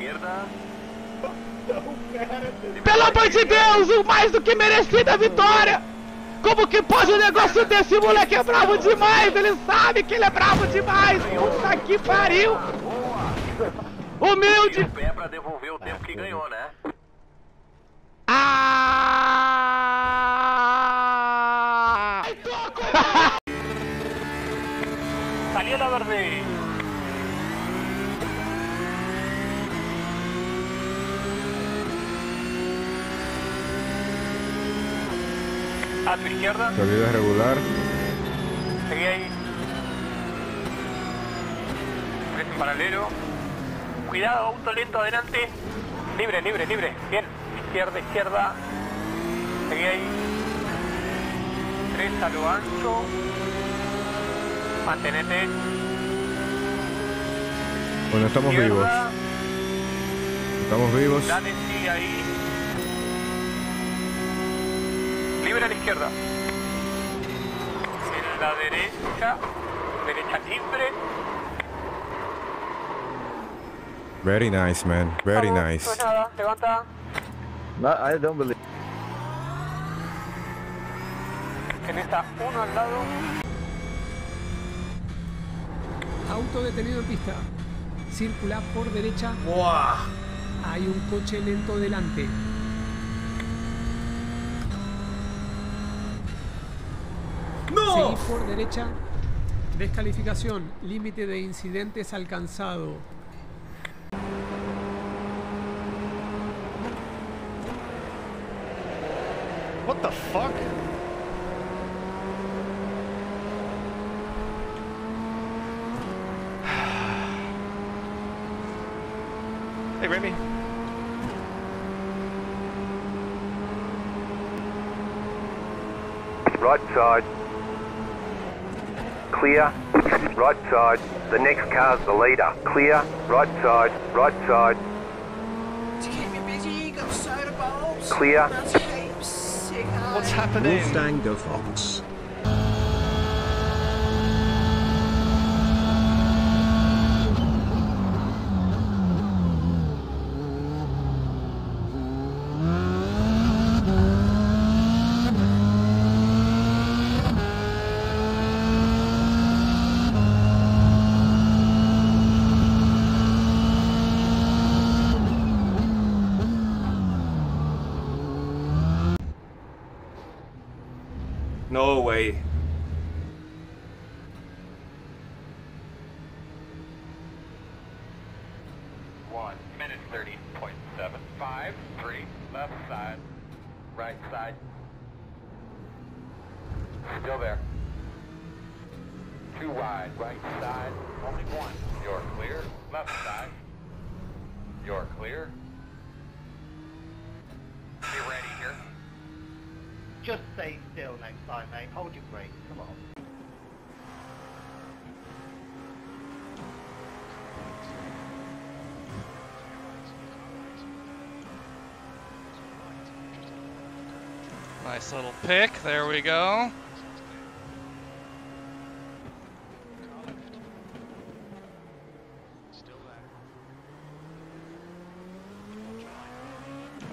esquerda. Pelo amor de Deus, mais do que merecida vitória. Como que pode um negócio desse? O moleque é bravo demais, ele sabe que ele é bravo demais. Puta que pariu. Humilde. O pé pra devolver o tempo que ganhou, né? Ah! Salida verde. A tu izquierda. Salida regular. Seguí ahí. Tres en paralelo. Cuidado, auto lento adelante. Libre, libre, libre. Bien. Izquierda, izquierda. Seguí ahí. Tres a lo ancho. Mantenete. Bueno, estamos izquierda. Vivos. Estamos vivos. Dale, sigue ahí. Libre a la izquierda. En la derecha. Derecha libre. Very nice, man. Very nice. No es nada. Levanta. No, I don't believe. En esta, uno al lado. Auto detenido en pista. Circula por derecha. ¡Buah! Hay un coche lento delante. ¡No! Seguí por derecha. Descalificación. Límite de incidentes alcanzado. What the fuck? Hey, Remy. Right side. Clear. Right side. The next car's the leader. Clear. Right side. Right side. To keep me busy, you got soda bowls. Clear. What's happening? Wolftango Fox. No way. One minute 30.75. Three left side, right side. Still there. Two wide, right side. Only one. You're clear. Left side. You're clear. Be ready here. Just stay still next time, mate. Hold your brake. Come on. Nice little pick. There we go.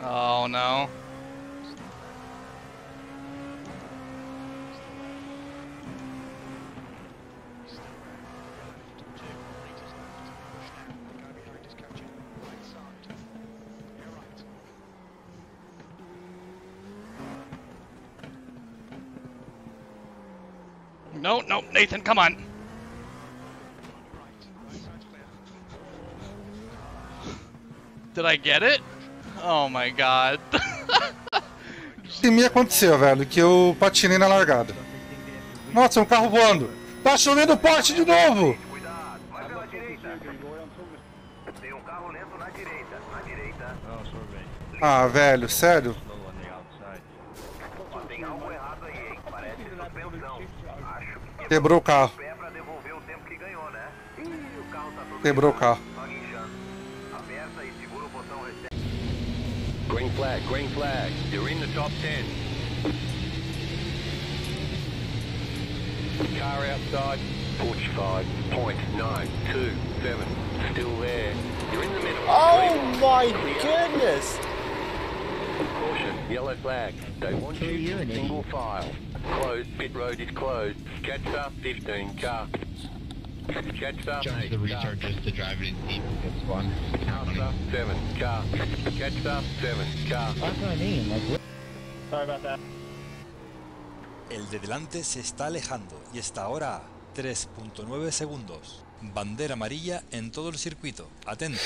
Oh, no. No, no, Nathan, come on. Did I get it? Oh my god. O que me aconteceu, velho? Que eu patinei na largada. Nossa, um carro voando. Patinei no poste de novo. Cuidado, vai pela direita. Tem um carro lento na direita, na direita. Ah, velho, sério? Quebrou o carro. Quebrou o carro. Green flag, green flag. You're in the top 10. Car outside, 45.927. Still there. You're in the middle. Oh my goodness! Caution, yellow flag. They want you in single file. Closed, pit road is closed. Jetstar 15 car. Jetstar 8 car. The retard just to drive it in deep. That's one. Jetstar 7 car. Jetstar 7 car. That's what I mean. Like, sorry about that. El de delante se está alejando y está ahora a 3.9 segundos. Bandera amarilla en todo el circuito. Atento.